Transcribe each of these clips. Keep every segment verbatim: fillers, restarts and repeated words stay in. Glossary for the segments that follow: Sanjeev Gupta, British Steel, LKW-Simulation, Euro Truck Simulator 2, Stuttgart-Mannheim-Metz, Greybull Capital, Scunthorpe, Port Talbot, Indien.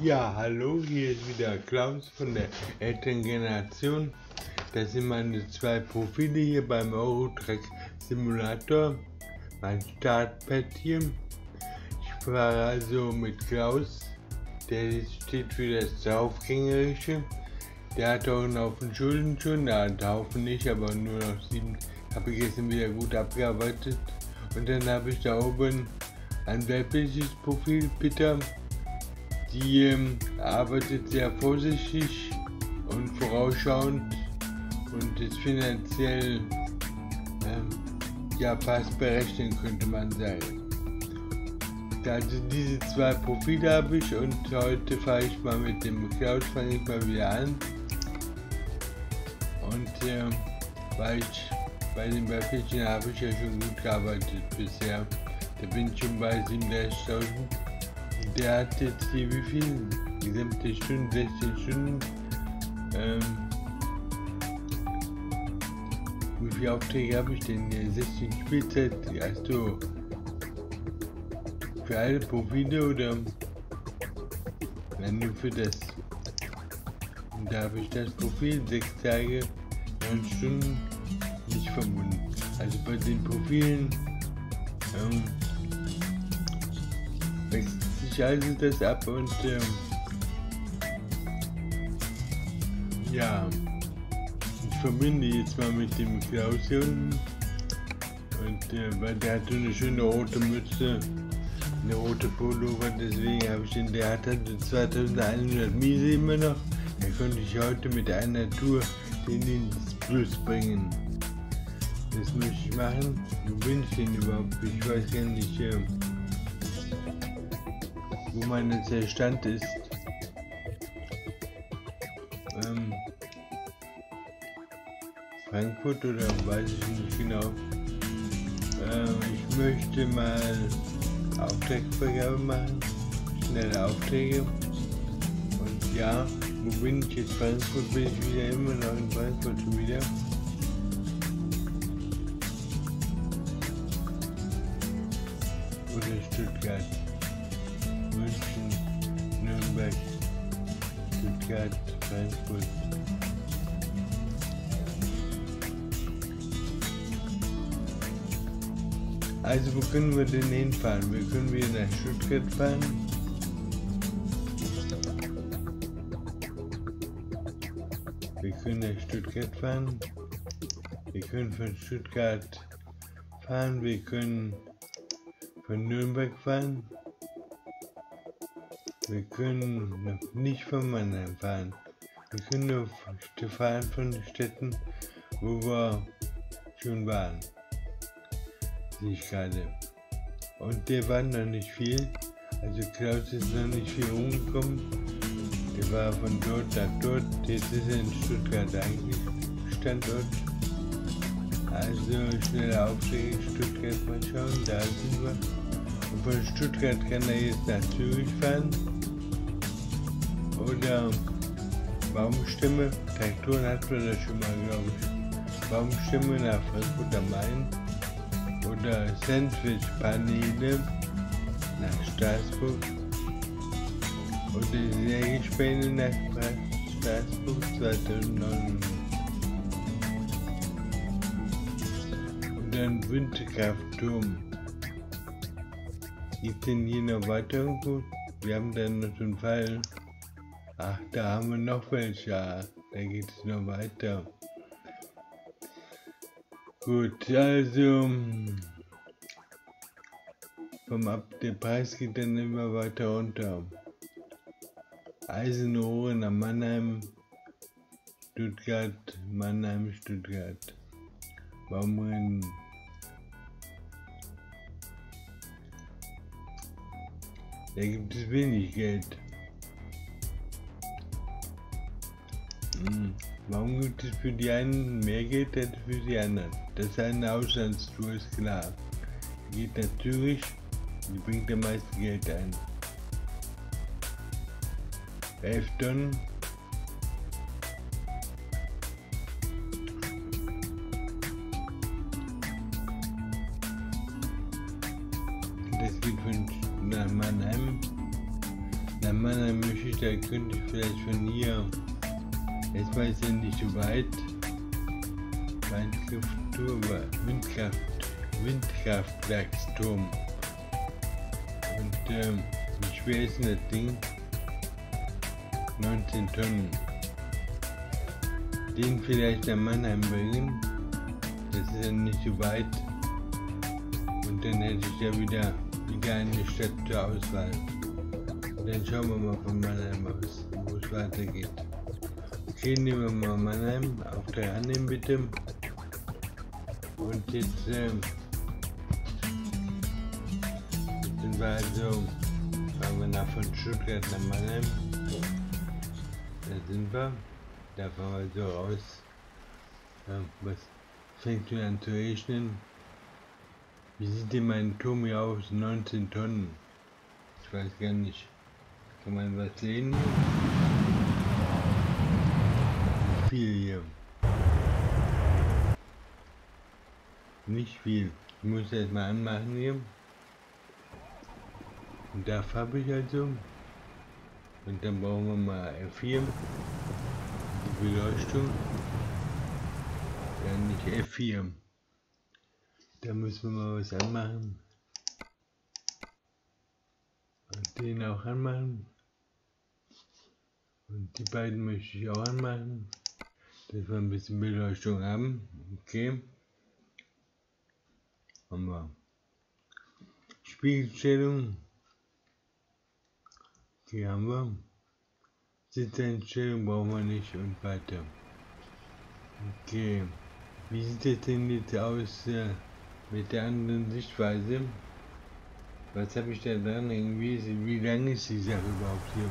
Ja, hallo, hier ist wieder Klaus von der Elterngeneration. Das sind meine zwei Profile hier beim Euro Truck Simulator. Mein Startpad hier. Ich fahre also mit Klaus, der steht für das Draufgängerische. Der hat auch einen Haufen Schulden schon, der hat einen Haufen nicht, aber nur noch sieben. Habe ich gestern wieder gut abgearbeitet. Und dann habe ich da oben ein weibliches Profil, Peter. Die ähm, arbeitet sehr vorsichtig und vorausschauend und ist finanziell ähm, ja fast berechnen, könnte man sagen. Also diese zwei Profile habe ich und heute fahre ich mal mit dem Cloud, fange ich mal wieder an. Und ähm, weil ich bei den Befehlchen habe ich ja schon gut gearbeitet bisher. Da bin ich schon bei siebenunddreißigtausend. Der hat jetzt hier wie viel? Gesamte Stunden, sechzehn Stunden. Ähm, wie viele Aufträge habe ich denn? sechzehn Spielzeit, also für alle Profile oder? Nein, nur für das. Und da habe ich das Profil, sechs Tage, neun Stunden, nicht verbunden. Also bei den Profilen ähm, wechselt sich also das ab und ähm, ja, ich verbinde jetzt mal mit dem Klaus hier unten und äh, weil der hat so eine schöne rote Mütze, eine rote Pullover, deswegen habe ich den, der hat also zweitausendeinhundert Miese immer noch, da konnte ich heute mit einer Tour den ins Plus bringen. Das möchte ich machen. Wo bin ich denn überhaupt? Ich weiß gar nicht, äh, wo mein letzter Stand ist. Ähm, Frankfurt oder weiß ich nicht genau. Ähm, ich möchte mal Auftragsvergabe machen, schnelle Aufträge. Und ja, wo bin ich jetzt? Frankfurt bin ich wieder immer noch in Frankfurt schon wieder. Oder Stuttgart, München, Nürnberg, Stuttgart, Frankfurt. Also wo können wir denn hinfahren? Wir können wieder nach Stuttgart fahren. Wir können nach Stuttgart fahren. Wir können von Stuttgart fahren. Wir können von Nürnberg fahren. Wir können nicht von Mannheim fahren. Wir können nur fahren von Städten, wo wir schon waren. Nicht gerade. Und der war noch nicht viel. Also Klaus ist noch nicht viel rumgekommen. Der war von dort nach dort. Jetzt ist er in Stuttgart eigentlich Standort. Also schnelle Aufträge Stuttgart mal schauen. Da sind wir. Und von Stuttgart kann er jetzt nach Zürich fahren. Oder Baumstämme. Traktoren hat man das schon mal, glaube ich. Baumstämme nach Frankfurt am Main. Oder Sandwich-Paneele nach Straßburg. Oder Sägespäne nach Straßburg zweitausendneun. Und dann Windkraftturm. Geht denn hier noch weiter irgendwo? Wir haben dann noch so einen Fall. Ach, da haben wir noch welche. Da geht es noch weiter. Gut, also vom Ab der Preis geht dann immer weiter runter. Eisenrohre nach Mannheim, Stuttgart, Mannheim, Stuttgart. Baumrennen. Da gibt es wenig Geld. Hm. Warum gibt es für die einen mehr Geld als für die anderen? Das ist eine Auslandstour, ist klar. Die geht nach Zürich, die bringt am meisten Geld ein. elf Tonnen. Das geht von nach Mannheim. Na Mannheim möchte ich, da könnte ich vielleicht von hier. Jetzt war es ja nicht so weit. Windkraftturm, Windkraft, Windkraftwerksturm. Und ähm, wie schwer ist denn das Ding? neunzehn Tonnen. Den vielleicht nach Mannheim bringen. Das ist ja nicht so weit. Und dann hätte ich ja wieder, wieder eine Stadt zur Auswahl. Und dann schauen wir mal von Mannheim aus, wo es weitergeht. Okay, nehmen wir mal Mannheim. Auf drei annehmen bitte. Und jetzt ähm, sind wir also, fahren wir nach von Stuttgart nach Mannheim. Da sind wir. Da fahren wir so raus. Ja, was fängt schon an zu rechnen? Wie sieht denn mein Turm hier aus? neunzehn Tonnen. Ich weiß gar nicht. Kann man was sehen? Viel hier. Nicht viel. Ich muss das mal anmachen hier. Und da habe ich also. Und dann brauchen wir mal F vier. Die Beleuchtung. Ja, nicht F vier. Da müssen wir mal was anmachen. Und den auch anmachen. Und die beiden möchte ich auch anmachen. Dass wir ein bisschen Beleuchtung haben. Okay. Haben wir. Spiegelstellung. Die haben wir. Sitzeinstellung brauchen wir nicht und weiter. Okay. Wie sieht das denn jetzt aus äh, mit der anderen Sichtweise? Was habe ich da dran? Irgendwie ist, wie lang ist die Sache überhaupt hier?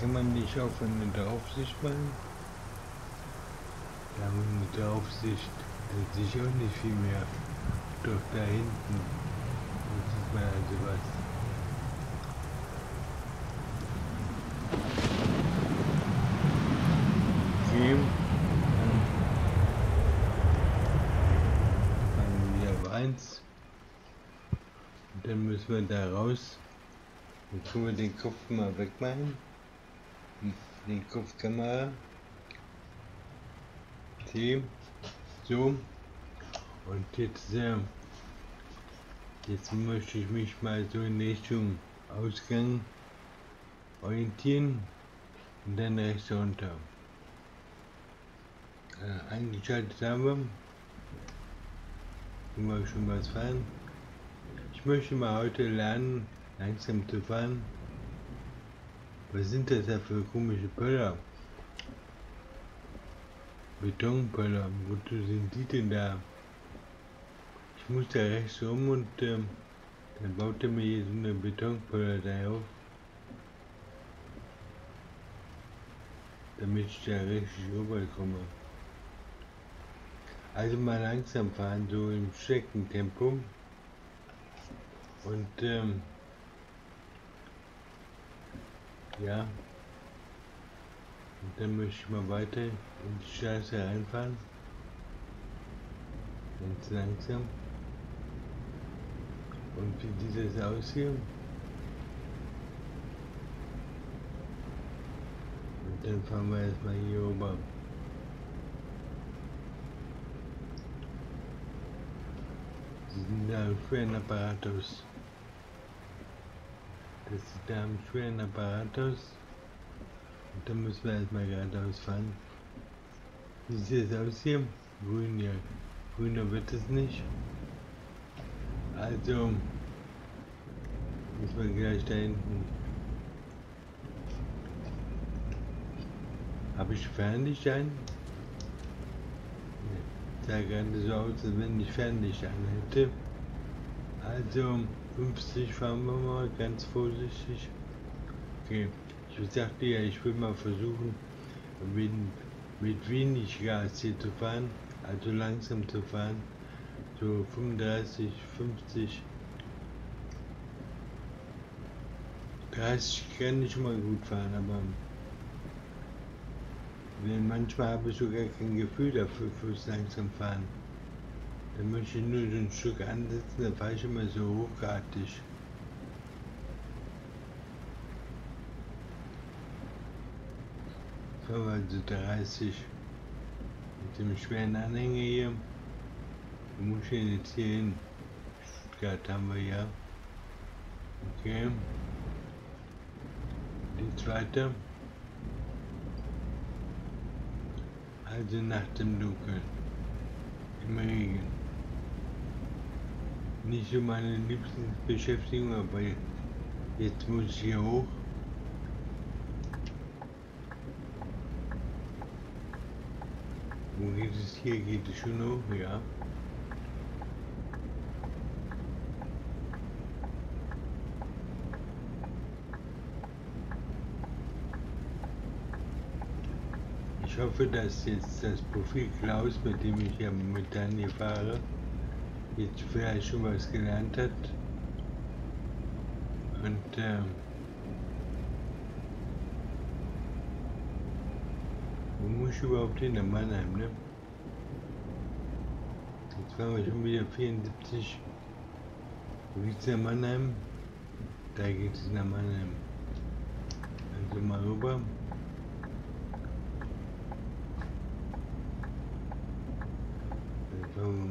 Kann man nicht auch von der Draufsicht machen? Da haben wir mit der Draufsicht, da sehe ich auch nicht viel mehr. Doch da hinten, da sieht man also was. Okay. Fangen wir auf eins. Und dann müssen wir da raus. Jetzt können wir den Kopf mal wegmachen. Den Kopfkamera. Okay. So. Und jetzt, äh, jetzt möchte ich mich mal so in Richtung Ausgang orientieren und dann rechts runter. Äh, eingeschaltet haben wir. Können wir schon was fahren. Ich möchte mal heute lernen, langsam zu fahren. Was sind das da für komische Pöller? Betonpöller, wozu sind die denn da? Ich muss da rechts rum und ähm, dann baut er mir hier so eine Betonpöller da auf. Damit ich da richtig rüberkomme. Also mal langsam fahren, so im Streckentempo. Und ähm, ja, und dann möchte ich mal weiter in die Straße reinfahren. Ganz langsam. Und wie sieht das aus hier? Und dann fahren wir erstmal hier rüber. Sie sind da im schweren Apparatus. Das sieht da am schweren Apparat aus. Und dann müssen wir erstmal geradeaus fahren. Wie sieht es aus hier? Grün, ja. Grüner wird es nicht. Also müssen wir gleich da hinten. Habe ich Fernlichtschein? Nee. Sah gerade so aus, als wenn ich Fernlichtschein hätte. Also fünfzig fahren wir mal, ganz vorsichtig. Okay, ich sagte ja, ich will mal versuchen, mit, mit wenig Gas hier zu fahren, also langsam zu fahren, so fünfunddreißig, fünfzig. dreißig kann ich mal gut fahren, aber wenn manchmal habe ich sogar kein Gefühl dafür fürs langsam fahren. Dann möchte ich nur so ein Stück ansetzen, dann fahre ich immer so hochgradig. So, also dreißig. Mit dem schweren Anhänger hier. Wo muss ich denn jetzt hier hin? Stuttgart haben wir ja. Okay. Jetzt weiter. Also nach dem Dunkeln. Im Regen. Nicht so meine Lieblingsbeschäftigung, aber jetzt muss ich hier hoch. Wo geht es hier? Geht es schon hoch? Ja. Ich hoffe, dass jetzt das Profil Klaus, mit dem ich ja momentan hier fahre, jetzt vielleicht schon was gelernt hat. Und äh, wo muss ich überhaupt hin? Nach Mannheim, ne? Jetzt fahren wir schon wieder vierundsiebzig. Wo geht's nach Mannheim? Da geht es nach Mannheim. Also mal rüber.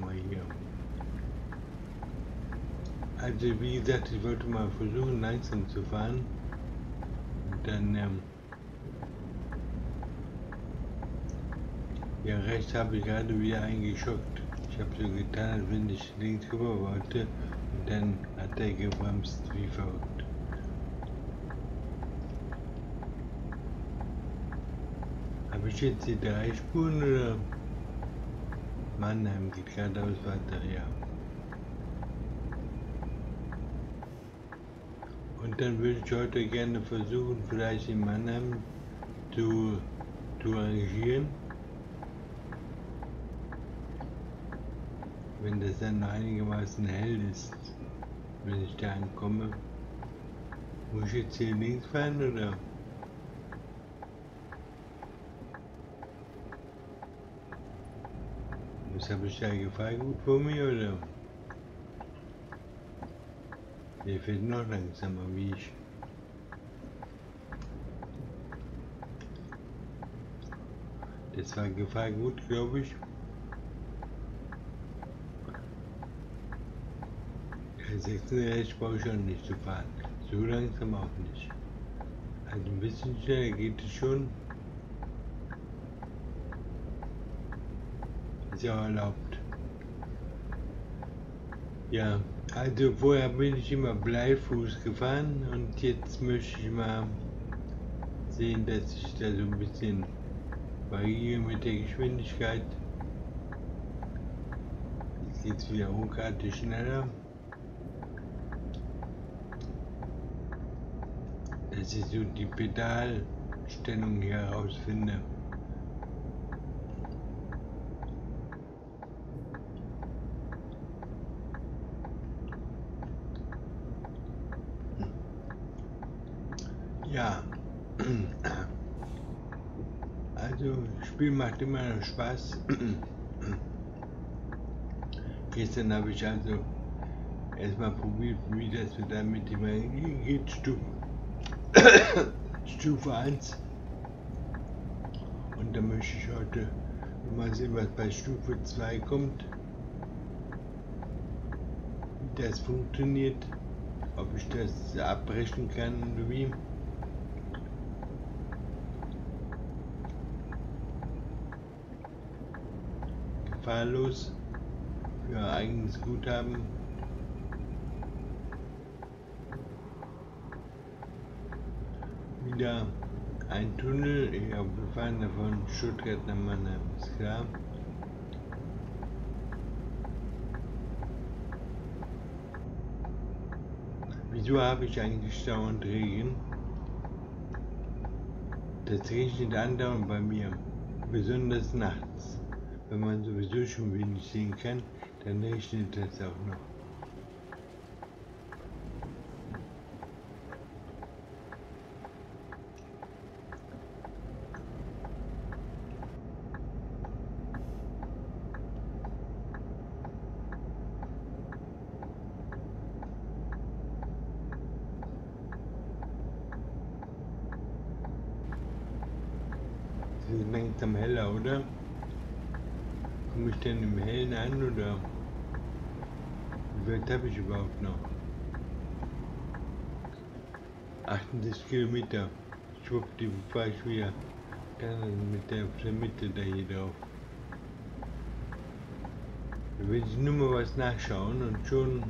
Mal hier. Also wie gesagt, ich wollte mal versuchen langsam zu fahren und dann ähm, ja, rechts habe ich gerade wieder eingeschockt. Ich habe so getan, als wenn ich links rüber wollte und dann hat er gebremst wie verrückt. Habe ich jetzt die drei Spuren oder? Mannheim geht geradeaus weiter, ja. Und dann würde ich heute gerne versuchen, vielleicht in Mannheim zu, zu rangieren. Wenn das dann noch einigermaßen hell ist, wenn ich da ankomme. Muss ich jetzt hier links fahren oder? Habe ich da Gefahr gut vor mir oder? Der fährt noch langsamer wie ich. Das war Gefahr gut, glaube ich. Der sechsunddreißig brauche ich auch nicht zu fahren. So langsam auch nicht. Also ein bisschen schneller geht es schon. Ja, erlaubt. Ja, also vorher bin ich immer Bleifuß gefahren und jetzt möchte ich mal sehen, dass ich da so ein bisschen variiere mit der Geschwindigkeit. Jetzt geht es wieder hochgradig schneller. Dass ich so die Pedalstellung hier herausfinde. Ja, also das Spiel macht immer noch Spaß. Gestern habe ich also erstmal probiert, wie das wir dann mit dem Regen geht, Stufe, Stufe eins. Und dann möchte ich heute mal sehen, was bei Stufe zwei kommt. Wie das funktioniert, ob ich das abbrechen kann und wie. Fahrlos für eigenes Guthaben. Wieder ein Tunnel. Ich glaube, wir fahren davon Stuttgart nach Mannheim, ist klar. Wieso habe ich eigentlich dauernd Regen? Das regnet andauernd bei mir, besonders nachts. Wenn man sowieso schon wenig sehen kann, dann regnet das auch noch. langsam heller, oder? Komme ich denn im Hellen an, oder? Wie weit habe ich überhaupt noch? achtundsechzig Kilometer. Schwupp, die fahre ich wieder. Dann mit der, der Mitte da hier drauf. Da will ich nur mal was nachschauen und schon...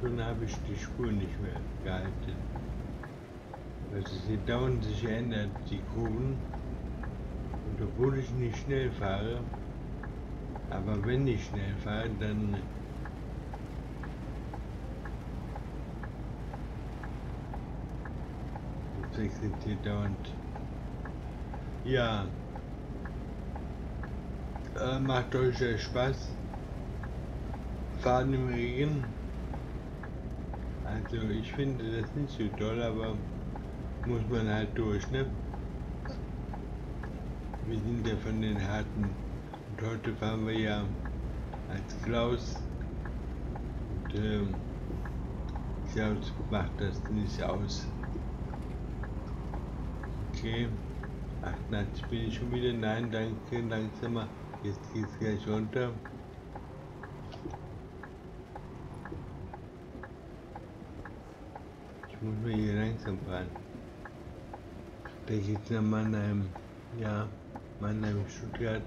Schon habe ich die Spur nicht mehr gehalten. Weil es hier dauernd sich ändert, die Kurven. Und obwohl ich nicht schnell fahre, aber wenn ich schnell fahre, dann... wechselt hier dauernd. Ja. Äh, macht euch ja Spaß. Fahren im Regen. Also ich finde das nicht so toll, aber muss man halt durch, ne? Wir sind ja von den Harten. Und heute fahren wir ja als Klaus. Und ähm, Klaus macht das nicht aus. Okay. achtundachtzig bin ich schon wieder. Nein, danke, langsamer. Jetzt geht's gleich runter. Muss man hier langsam fahren. Da geht's nach Mannheim, ja, Mannheim, Stuttgart.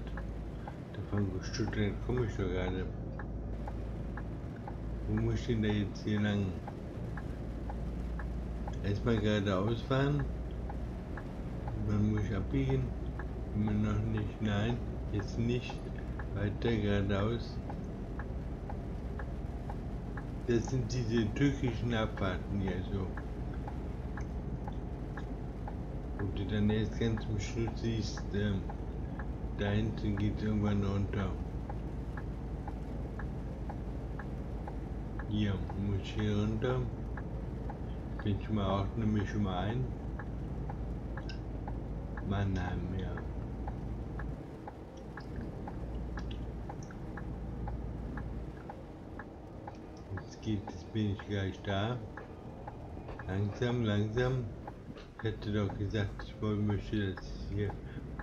Davon Stuttgart komme ich doch gerade. Wo muss ich denn da jetzt hier lang? Erstmal geradeaus fahren. Man muss abbiegen. Immer noch nicht, nein, jetzt nicht. Weiter geradeaus. Das sind diese türkischen Abfahrten hier so. Und du dann erst ganz zum Schluss siehst, äh, da hinten geht es irgendwann runter. Hier, muss ich hier runter. Bin ich mal auch, nehme ich schon mal ein. Mannheim, ja. Jetzt geht, jetzt bin ich gleich da. Langsam, langsam. Ich hätte doch gesagt, ich wollte möchte das hier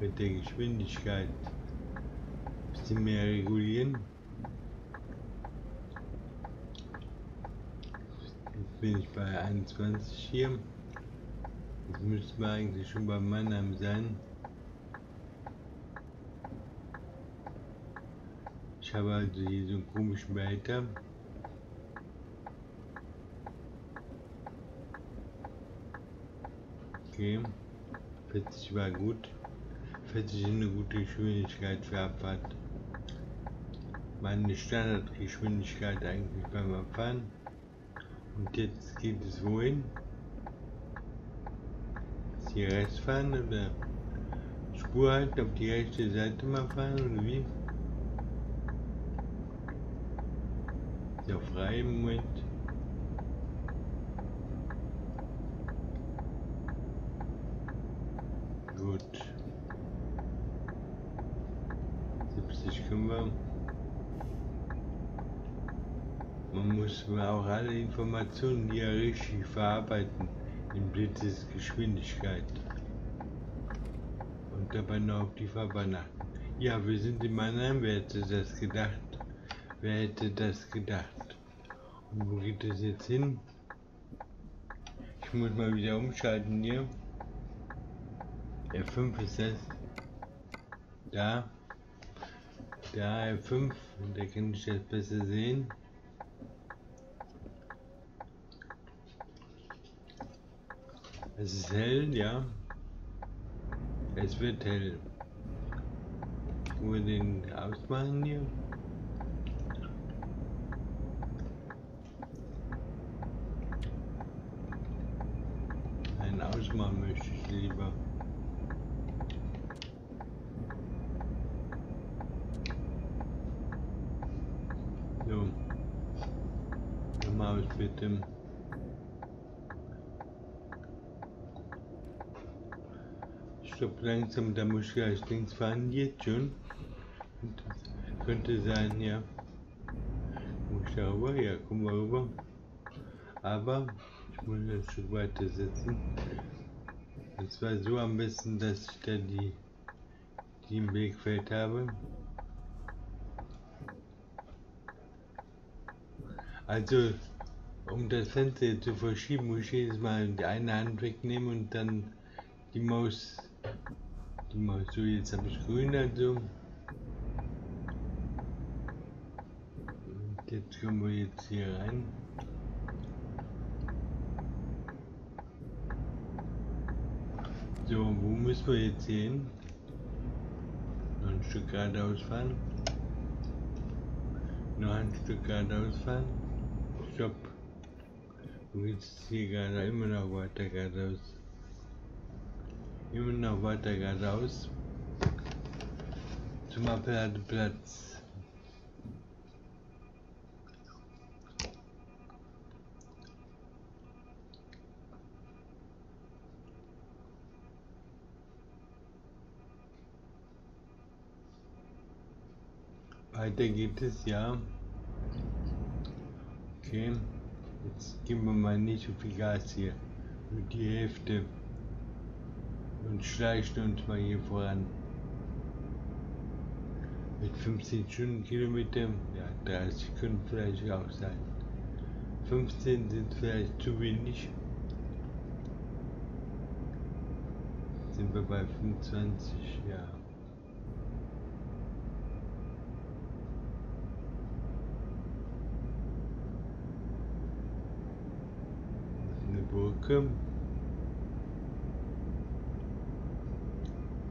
mit der Geschwindigkeit ein bisschen mehr regulieren. Jetzt bin ich bei einundzwanzig hier. Jetzt müsste man eigentlich schon bei Mannheim sein. Ich habe also hier so einen komischen Behälter. Okay, vierzig war gut. vierzig ist eine gute Geschwindigkeit für Abfahrt. Meine Standardgeschwindigkeit eigentlich beim Abfahren. Und jetzt geht es wohin? Ist hier rechts fahren oder Spur halten, auf die rechte Seite mal fahren oder wie? Ist ja frei im Moment. siebzig können wir. Man muss auch alle Informationen hier richtig verarbeiten in Blitzesgeschwindigkeit und dabei noch auf die Fahrbahn achten. Ja, wir sind in Mannheim. Wer hätte das gedacht? Wer hätte das gedacht? Und wo geht es jetzt hin? Ich muss mal wieder umschalten hier. F fünf ist das. Da. Da F fünf. Da kann ich das besser sehen. Es ist hell, ja. Es wird hell. Können wir den ausmachen hier? Nein, ausmachen möchte ich lieber. Mit dem Stopp langsam, da muss ich gleich links fahren, jetzt schon. Das könnte sein, ja. Muss ich da rüber? Ja, komm mal rüber. Aber ich muss ein Stück weiter sitzen. Und zwar so am besten, dass ich dann die, die im Blickfeld habe. Also, um das Fenster zu verschieben, muss ich jedes Mal die eine Hand wegnehmen und dann die Maus, die Maus, so jetzt habe ich grün, also. Und jetzt kommen wir jetzt hier rein. So, wo müssen wir jetzt hin? Noch ein Stück geradeaus fahren. Noch ein Stück geradeaus fahren. Stopp. Du gehst hier gerade immer noch weiter geradeaus. Immer noch weiter geradeaus. Zum Abladeplatz. Weiter geht es, ja. Okay, jetzt geben wir mal nicht so viel Gas hier. Nur die Hälfte. Und schleichen uns mal hier voran. Mit fünfzehn Stundenkilometer, ja, dreißig können vielleicht auch sein. fünfzehn sind vielleicht zu wenig. Jetzt sind wir bei fünfundzwanzig, ja.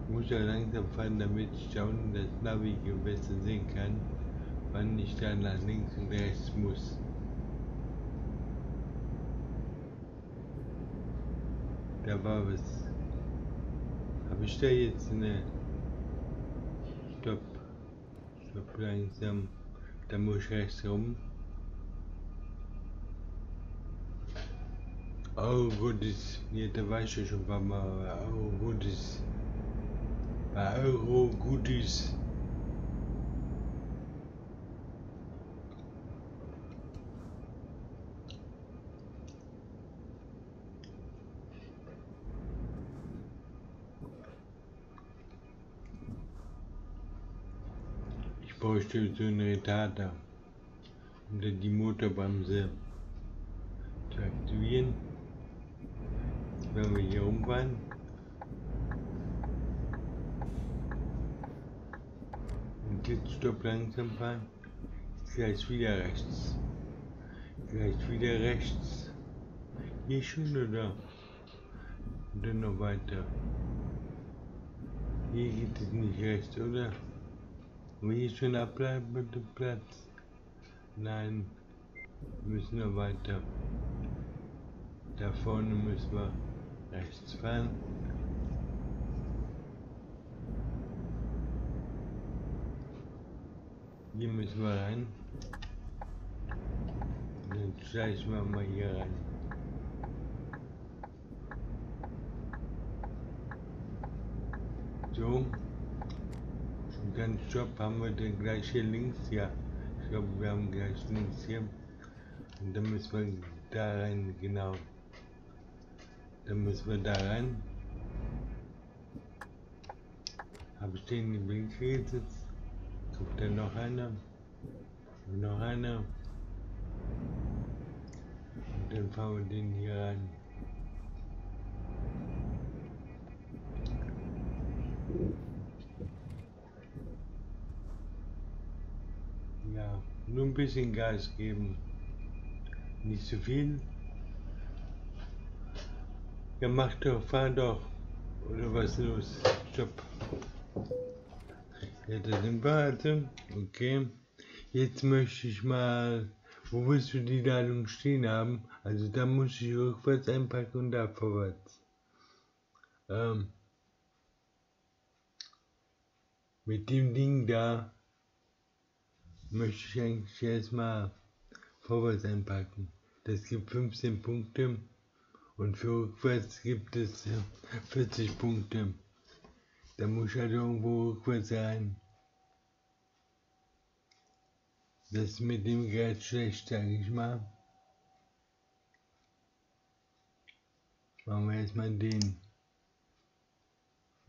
Ich muss ja langsam fahren, damit ich schauen, dass das Navi besser sehen kann, wann ich dann nach links und rechts muss. Da war was. Habe ich da jetzt eine... Stopp. Stopp langsam. Da muss ich rechts rum. Oh gut, ist, ja, da war ich ja schon ein paar Mal, oh gut ist, bei Euro gut ist. Ich bräuchte so einen Retarder, um dann die Motorbremse zu aktivieren. Wenn wir hier umfahren. Und jetzt stopp langsam fahren. Gleich wieder rechts. Gleich wieder rechts. Hier schon oder? Und dann noch weiter. Hier geht es nicht rechts, oder? Und hier schon abbleiben mit dem Platz. Nein. Wir müssen noch weiter. Da vorne müssen wir rechts fahren. Hier müssen wir rein. Und dann schleichen wir mal hier rein. So. Und dann stopp, haben wir den gleich hier links. Ja, ich glaube, wir haben gleich links hier. Und dann müssen wir da rein, genau. Dann müssen wir da rein. Habe ich den in die Blinke gesetzt? Kommt da noch einer? Und noch einer. Und dann fahren wir den hier rein. Ja, nur ein bisschen Gas geben. Nicht zu viel. Ja, mach doch, fahr doch. Oder was ist los? Stopp. Ja, das sind wir also. Okay. Jetzt möchte ich mal, wo willst du die Ladung stehen haben? Also da muss ich rückwärts einpacken und da vorwärts. Ähm. Mit dem Ding da möchte ich eigentlich erstmal vorwärts einpacken. Das gibt fünfzehn Punkte. Und für rückwärts gibt es vierzig Punkte. Da muss ich halt irgendwo rückwärts rein. Das ist mit dem Gerät schlecht, sag ich mal. Machen wir erstmal den.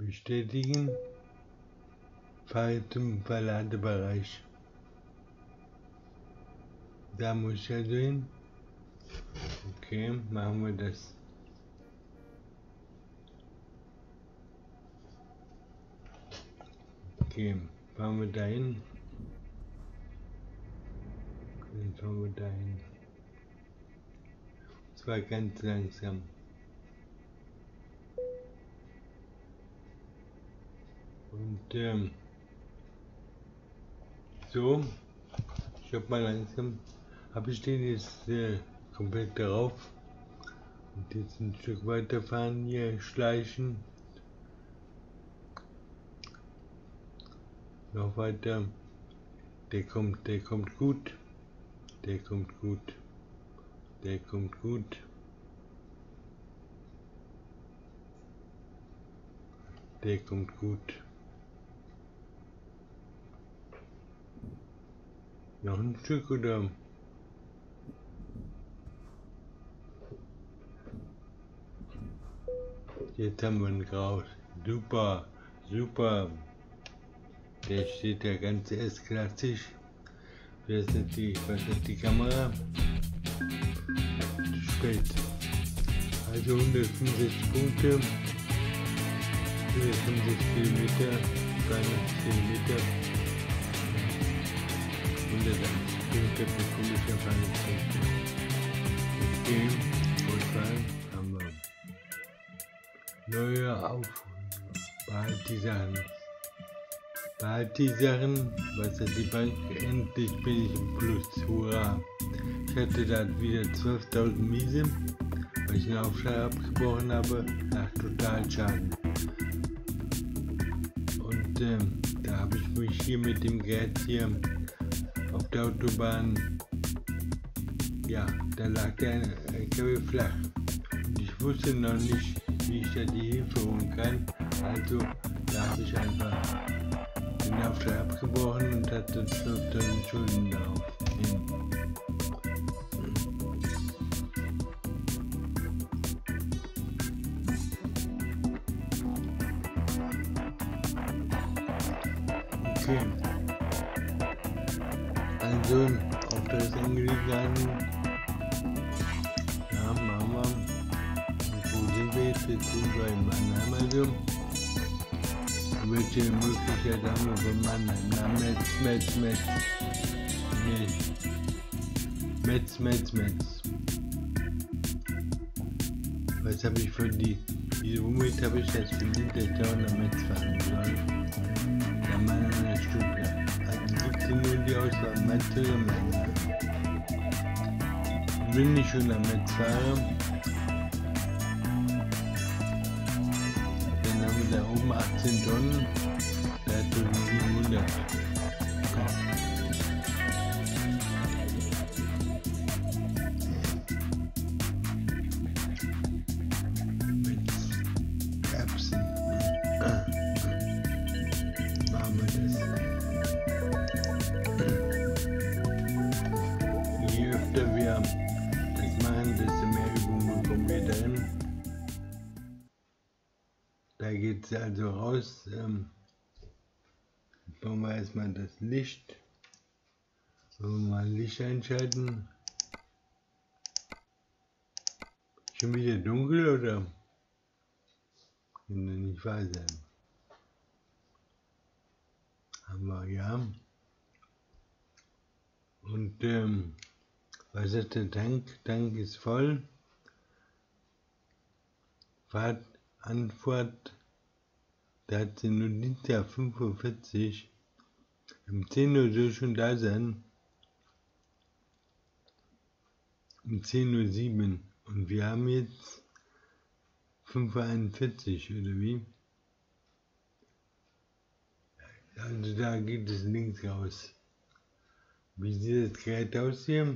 Bestätigen. Fahre zum Verladebereich. Da muss ich also hin. Okay, machen wir das. Okay, fahren wir dahin. Dann fahren wir dahin. Zwar ganz langsam. Und ähm, so, ich hab mal langsam, habe ich den jetzt äh, komplett darauf und jetzt ein Stück weiterfahren hier, schleichen. Noch weiter, der kommt, der kommt gut, der kommt gut, der kommt gut. Der kommt gut. Noch ein Stück oder? Jetzt haben wir einen Graus. Super, super. Der steht ja ganz erstklassig. Das ist natürlich, was ist die Kamera? Zu spät. Also hundertfünfundsechzig Punkte. hundertfünfundsechzig Kilometer. dreihundert Kilometer. hundertachtzig Kilometer pro Kunde für Fahrzeugpunkte. Okay, Vorfahren haben wir. Neue Aufgabe. Behalt die Sachen. Behalt die Sachen. Was hat die Bank? Endlich bin ich im Plus. Hurra! Ich hatte dann wieder zwölftausend Miese, weil ich den Aufschlag abgebrochen habe, nach Totalschaden. Und äh, da habe ich mich hier mit dem Geld hier auf der Autobahn, ja, da lag der L K W flach. Und ich wusste noch nicht, wie ich da die Hilfe holen kann. Also da habe ich einfach den Aufschlag abgebrochen und hatte zwölftausend Schulden darauf. Okay. Also, auf das Angelegenheiten. Ja, machen wir. Wo sind wir jetzt? Jetzt sind wir in Mannheim. Also, welche Möglichkeit haben wir von Mannheim? Na, Metz, Metz, Metz. Nee. Metz, Metz, Metz. Was habe ich verdient? Womit habe ich das verdient, dass ich auch nach Metz fahren soll? Der Mann an der Stuttgart. Also gibt es nur die Auswahl Metz oder Mannheim. Wenn ich schon am Metz fahre, dann haben wir da oben achtzehn Tonnen, da hat es siebenhundert. Also raus, ähm, bauen wir erstmal das Licht, wollen wir mal Licht einschalten. Schon wieder dunkel oder? Kann ja nicht wahr sein. Haben wir ja. Und ähm, was ist der Tank? Tank ist voll. Fahrt, Anfahrt. Da hat sie nur Dienstag fünfundvierzig, um zehn Uhr soll schon da sein, um zehn Uhr sieben und wir haben jetzt fünf Uhr einundvierzig oder wie? Also da geht es links raus. Wie sieht das Gerät aus hier?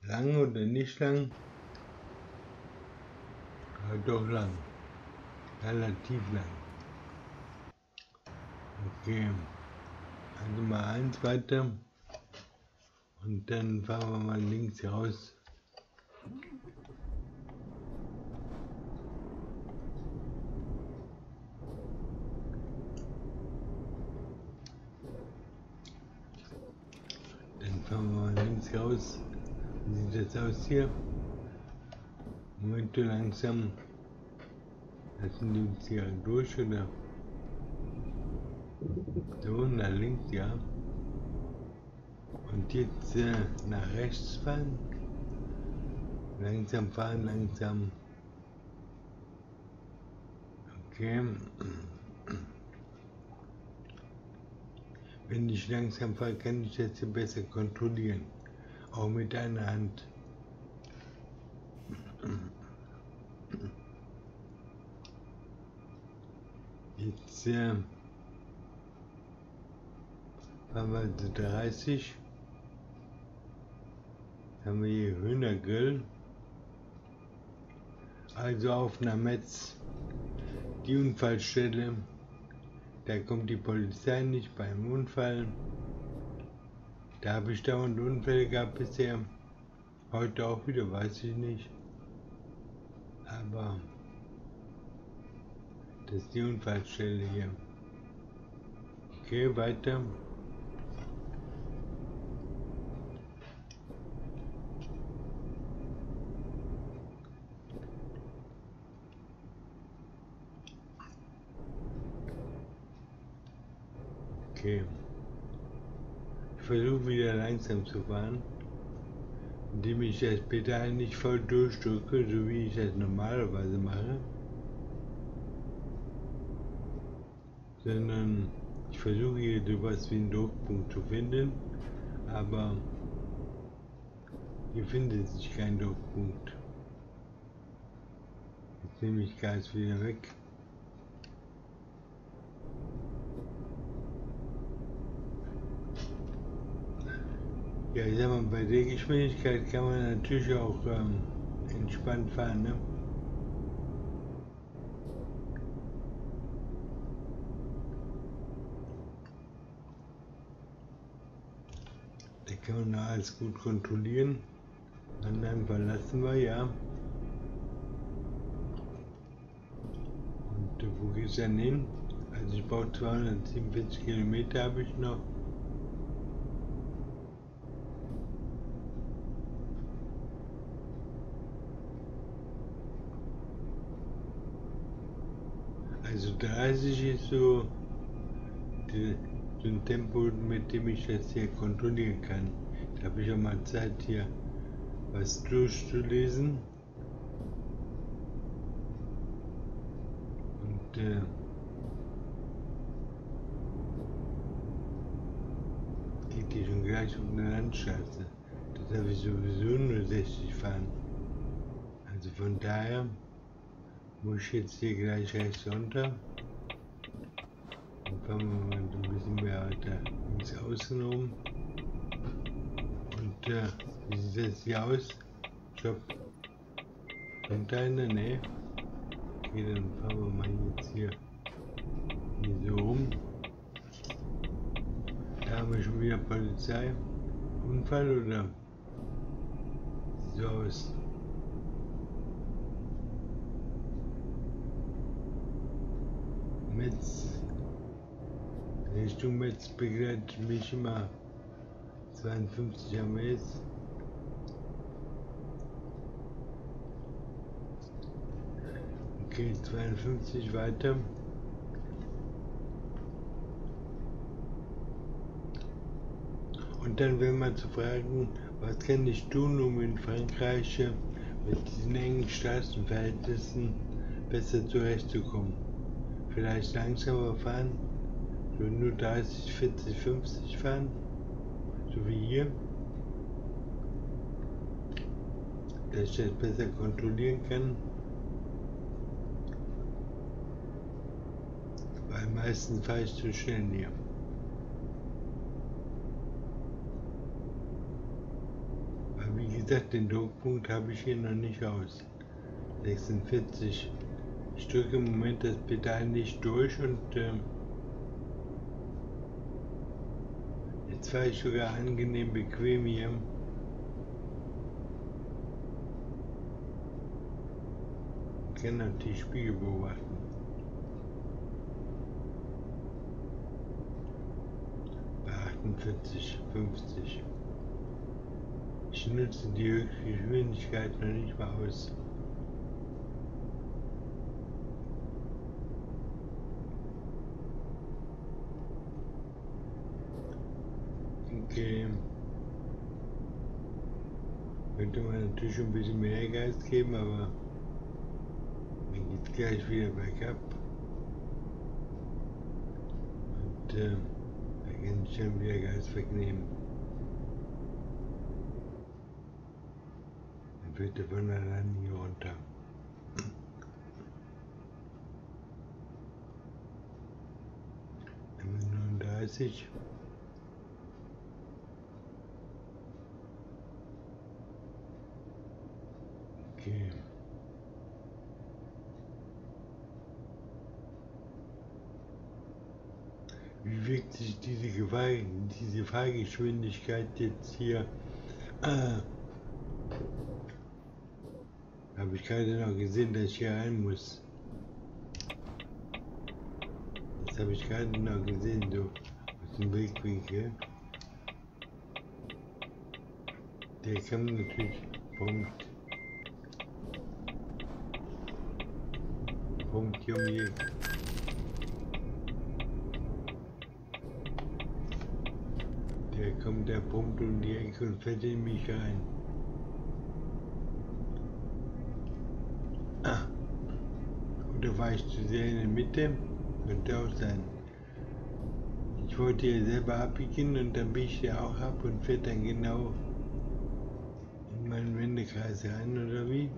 Lang oder nicht lang? Ja, doch lang, relativ lang. Okay, also mal eins weiter und dann fahren wir mal links raus. es aus. Wie sieht es aus hier? Moment, langsam. Lassen die uns hier durch, oder? So, nach links, ja. Und jetzt äh, nach rechts fahren. Langsam fahren, langsam. Okay. Wenn ich langsam fahre, kann ich das besser kontrollieren. Auch mit einer Hand. Jetzt äh, fahren wir zu dreißig. Jetzt haben wir hier Hühnergrill. Also auf nach Metz. Die Unfallstelle. Da kommt die Polizei nicht beim Unfall. Da habe ich dauernd Unfälle gehabt bisher. Heute auch wieder, weiß ich nicht. Aber das ist die Unfallstelle hier. Okay, weiter. Okay. Ich versuche wieder langsam zu fahren, indem ich das Pedal nicht voll durchdrücke, so wie ich das normalerweise mache, sondern ich versuche hier sowas wie einen Druckpunkt zu finden, aber hier findet sich kein Druckpunkt. Jetzt nehme ich Gas wieder weg. Ja, ich sag mal, bei der Geschwindigkeit kann man natürlich auch ähm, entspannt fahren, ne? Da kann man noch alles gut kontrollieren. Anderen verlassen wir, ja. Und äh, wo geht's dann hin? Also ich brauche zweihundertsiebenundvierzig Kilometer habe ich noch. Also dreißig ist so, die, so ein Tempo, mit dem ich das hier kontrollieren kann. Da habe ich auch mal Zeit, hier was durchzulesen. Und äh, geht hier schon gleich auf eine Landstraße. Da darf ich sowieso nur sechzig fahren. Also von daher muss ich jetzt hier gleich rechts runter. Dann fahren wir mal ein bisschen mehr weiter ins Außen rum. Und äh, wie sieht das hier aus? Stopp. Container, ne? Okay, dann fahren wir mal jetzt hier, hier so rum. Da haben wir schon wieder Polizei. Unfall oder? So aus. Metz, Richtung Metz begleitet mich immer zweiundfünfzig am Metz. Okay, zweiundfünfzig weiter. Und dann wäre mal zu fragen, was kann ich tun, um in Frankreich mit diesen engen Straßenverhältnissen besser zurechtzukommen? Vielleicht langsamer fahren, so nur dreißig, vierzig, fünfzig fahren, so wie hier, dass ich das besser kontrollieren kann, weil meistens fahre ich zu schnell hier. Aber wie gesagt, den Druckpunkt habe ich hier noch nicht aus, sechsundvierzig. Ich drücke im Moment das Pedal nicht durch und äh, jetzt fahre ich sogar angenehm bequem hier. Ich kann auch die Spiegel beobachten. Bei achtundvierzig, fünfzig. Menschen nutzen die höchste Geschwindigkeit noch nicht mal aus. Okay. Könnte man natürlich ein bisschen mehr Geist geben, aber man geht gleich wieder bergab. Und äh, da kann ich schon wieder Geist wegnehmen. Dann wird er von allein hier runter. neununddreißig. Okay. Wie wirkt sich diese, Gefahr, diese Fahrgeschwindigkeit jetzt hier? Ah, habe ich gerade noch gesehen, dass ich hier rein muss. Das habe ich gerade noch gesehen, so aus dem Blickwinkel. Der kann natürlich Punkt. Punkt um je. Der kommt der Punkt um die Ecke und fährt in mich rein. Ah. Oder war ich zu sehr in der Mitte? Könnte auch sein. Ich wollte ja selber abbiegen und dann biege ich auch ab und fährt dann genau in meinen Wendekreis rein, oder wie?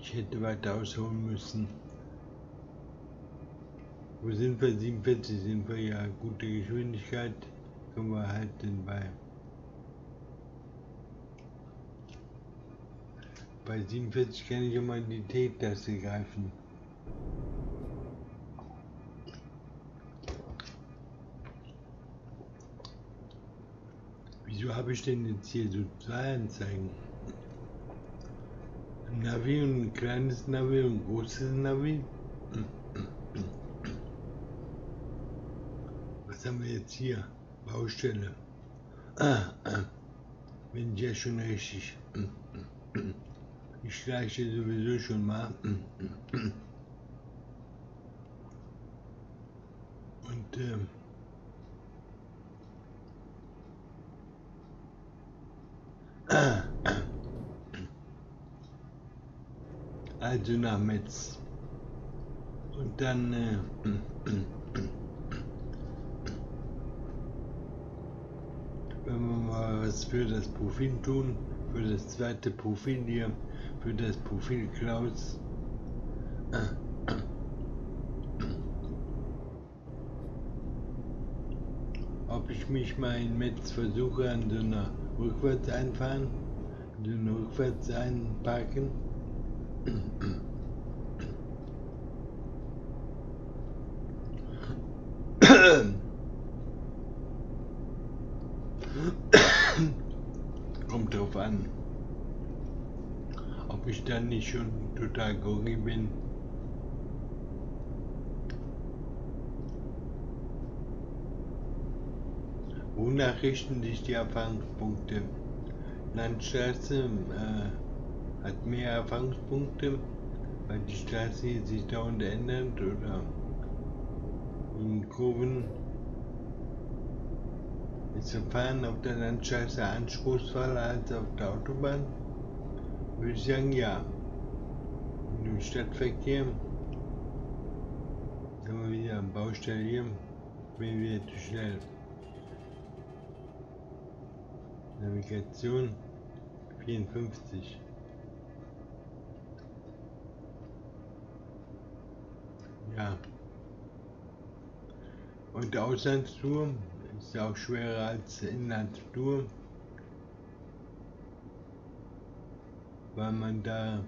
Ich hätte weiter ausholen müssen. Wo sind wir? siebenundvierzig sind wir, ja, gute Geschwindigkeit. Können wir halten bei. Bei siebenundvierzig kann ich immer die T-Taste greifen. Wieso habe ich denn jetzt hier so zwei Anzeigen? Navi und ein kleines Navi und ein großes Navi. Was haben wir jetzt hier? Baustelle. Ah, ah. Bin ich ja schon richtig. Ich schleiche sowieso schon mal. Und ähm. Ah. Also nach Metz. Und dann äh, wenn wir mal was für das Profil tun, für das zweite Profil hier, für das Profil Klaus. Ob ich mich mal in Metz versuche an so einer Rückwärts einfahren, so einer Rückwärts einparken. Kommt drauf an, ob ich dann nicht schon total Gogi bin. Wonach richten sich die Erfahrungspunkte? Landstraße, äh, hat mehr Erfahrungspunkte, weil die Straße hier sich dauernd ändert oder in Kurven ist das Fahren auf der Landstraße anspruchsvoller als auf der Autobahn? Würde ich sagen, ja. Und im Stadtverkehr sind wir wieder am Baustelle hier, bin wieder zu schnell. Navigation vierundfünfzig. Ja. Und Auslandstour ist auch schwerer als Inlandstour, weil man da,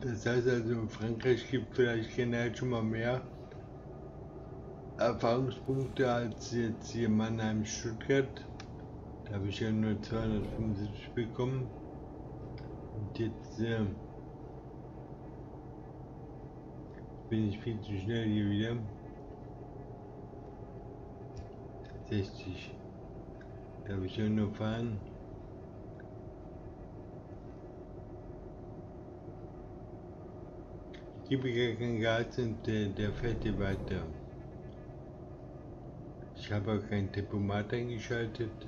das heißt also in Frankreich gibt vielleicht generell schon mal mehr Erfahrungspunkte als jetzt hier Mannheim-Stuttgart. Da habe ich ja nur zweihundertfünfundsiebzig bekommen. Und jetzt äh, bin ich viel zu schnell hier wieder. sechzig. Darf ich so nur fahren? Ich gebe gar kein Gas und der, der fährt hier weiter. Ich habe auch kein Tempomat eingeschaltet.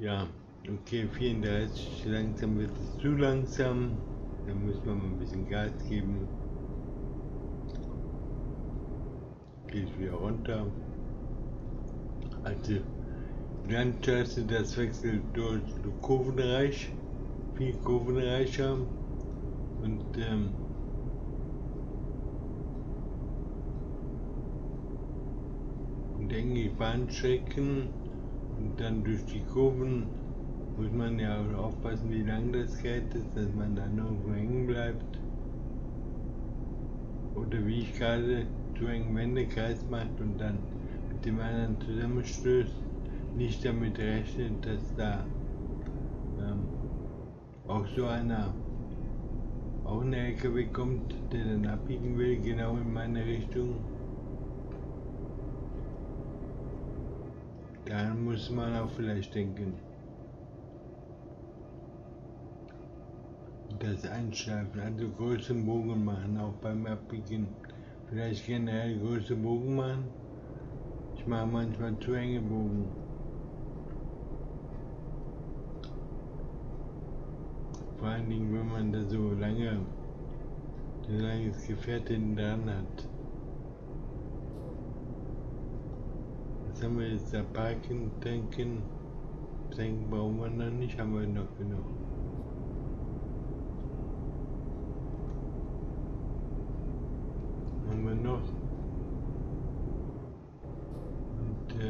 Ja, okay, vierunddreißig, langsam wird es zu langsam. Da muss man mal ein bisschen Gas geben. Gehe ich wieder runter. Also, Landstraße, das wechselt durch kurvenreich, viel kurvenreicher. Und ähm, und eigentlich Bahnstrecken. Und dann durch die Kurven muss man ja auch aufpassen, wie lang das Geld ist, dass man da nirgendwo hängen bleibt. Oder wie ich gerade, zu engen Wendekreis macht und dann mit dem anderen zusammenstößt, nicht damit rechnet, dass da ähm, auch so einer, auch ein L K W kommt, der dann abbiegen will, genau in meine Richtung. Dann muss man auch vielleicht denken, das Einschleifen, also große Bogen machen, auch beim Abbiegen, vielleicht generell große Bogen machen. Ich mache manchmal zu enge Bogen. Vor allen Dingen, wenn man da so lange, so langes Gefährt hinten dran hat. Haben wir jetzt da parken, denken, denken brauchen wir noch nicht, haben wir noch genug. Haben wir noch. Und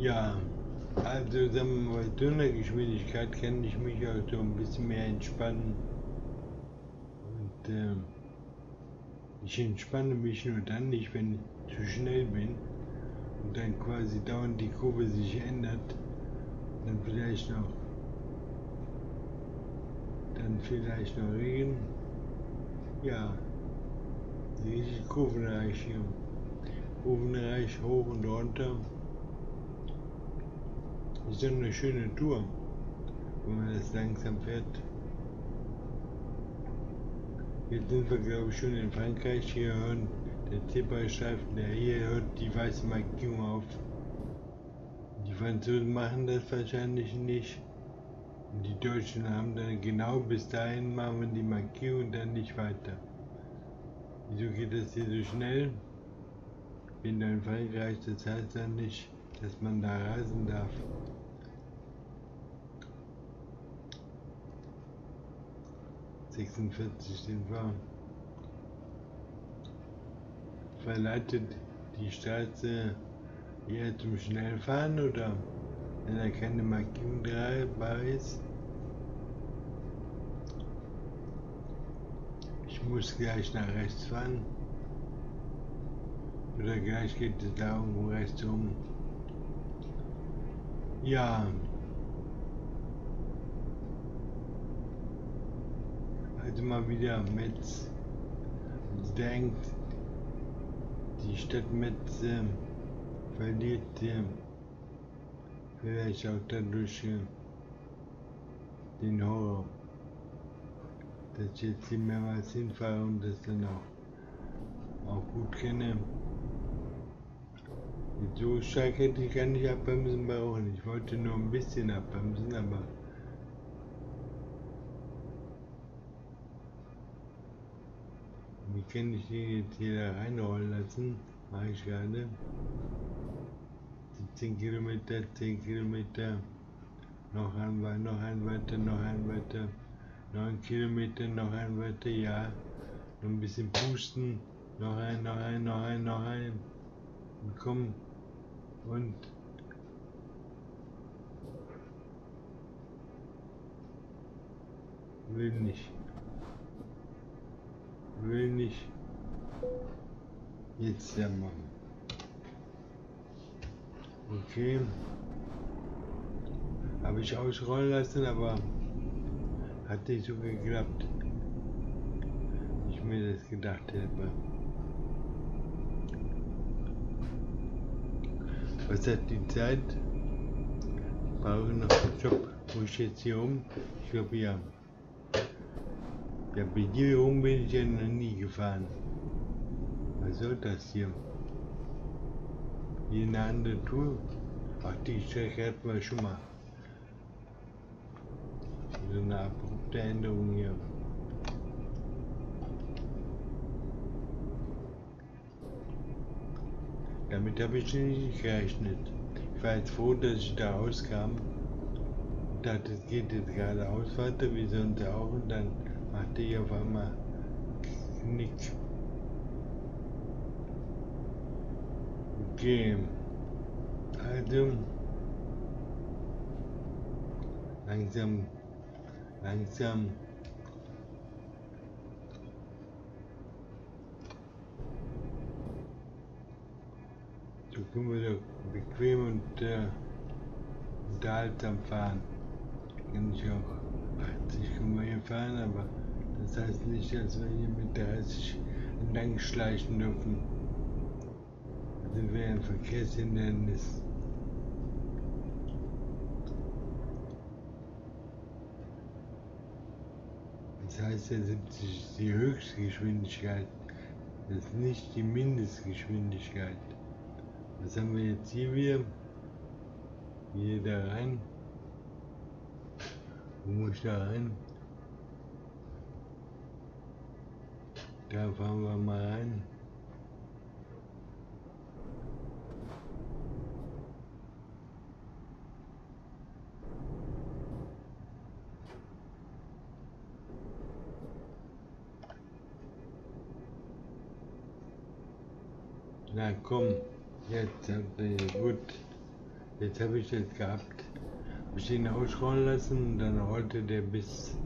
äh, ja. Also sagen wir mal, bei dünner Geschwindigkeit kann ich mich auch so ein bisschen mehr entspannen. Und äh, ich entspanne mich nur dann nicht, wenn ich zu schnell bin und dann quasi dauernd die Kurve sich ändert. Dann vielleicht noch, dann vielleicht noch Regen. Ja, richtig kurvenreich hier. Kurvenreich hoch und runter. Das ist eine schöne Tour, wenn man das langsam fährt. Jetzt sind wir, glaube ich, schon in Frankreich. Hier hören der Zebrastreifen, der hier hört die weiße Markierung auf. Die Franzosen machen das wahrscheinlich nicht. Und die Deutschen haben dann genau bis dahin, machen wir die Markierung und dann nicht weiter. Wieso geht das hier so schnell? Ich bin da in Frankreich, das heißt dann nicht, dass man da reisen darf. sechsundvierzig sind wir. Verleitet die Straße eher zum Schnellfahren oder wenn da keine Markierung drehbar ist? Ich muss gleich nach rechts fahren. Oder gleich geht es da irgendwo rechts rum. Ja. Also mal wieder Metz. Also da hängt die Stadt Metz, äh, verliert äh, vielleicht auch dadurch äh, den Horror, dass ich jetzt hier mehrmals hinfahre und das dann auch, auch gut kenne. So stark hätte ich gar nicht abbremsen brauchen. Ich wollte nur ein bisschen abbremsen, aber wie kann ich den jetzt hier da reinrollen lassen? Mache ich gerade. siebzehn Kilometer, zehn Kilometer, noch ein weiter, noch ein weiter, noch ein weiter, neun Kilometer, noch ein weiter, ja. Noch ein bisschen pusten, noch ein, noch ein, noch ein, noch ein. Und komm. Und will nicht, will nicht, It's a man. Okay. Habe ich ausrollen lassen, aber hat nicht so geklappt. Ich mir das gedacht hätte. Was hat die Zeit? Ich brauche noch einen Job. Wo ich jetzt hier rum? Ich glaube ja. Ja, bei dir rum bin ich ja noch nie gefahren. Was soll das hier? Hier eine andere Tour? Ach, die Strecke hatten wir schon mal. So eine abrupte Änderung hier. Damit habe ich nicht gerechnet. Ich war jetzt froh, dass ich da rauskam. Ich dachte, es geht jetzt geradeaus weiter, wie sonst auch. Und dann machte ich auf einmal nichts. Okay. Also, langsam, langsam. So können wir doch bequem und äh, unterhaltsam fahren. Kann ich auch achtzig können wir hier fahren, aber das heißt nicht, dass wir hier mit dreißig entlang schleichen dürfen. Sind wir ein Verkehrshindernis. Das heißt ja siebzig ist die Höchstgeschwindigkeit, das ist nicht die Mindestgeschwindigkeit. Was haben wir jetzt hier wieder? Hier da rein. Wo muss ich da rein? Da fahren wir mal rein. Na komm, jetzt habt ihr gut. Jetzt habe ich das gehabt. Hab ich ihn ausrollen lassen und dann rollte der bis,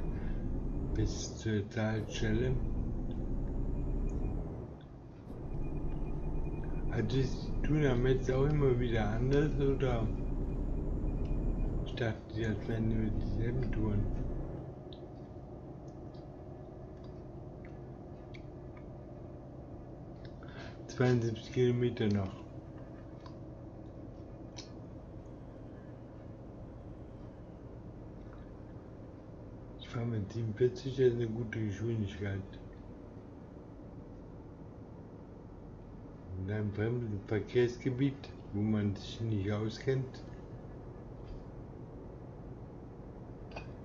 bis zur Zahlstelle. Also ist die Tour am Metz auch immer wieder anders, oder? Ich dachte, das wären nur dieselben Touren. zweiundsiebzig Kilometer noch. Ich fahre mit siebenundvierzig, das ist eine gute Geschwindigkeit. In einem fremden Verkehrsgebiet, wo man sich nicht auskennt.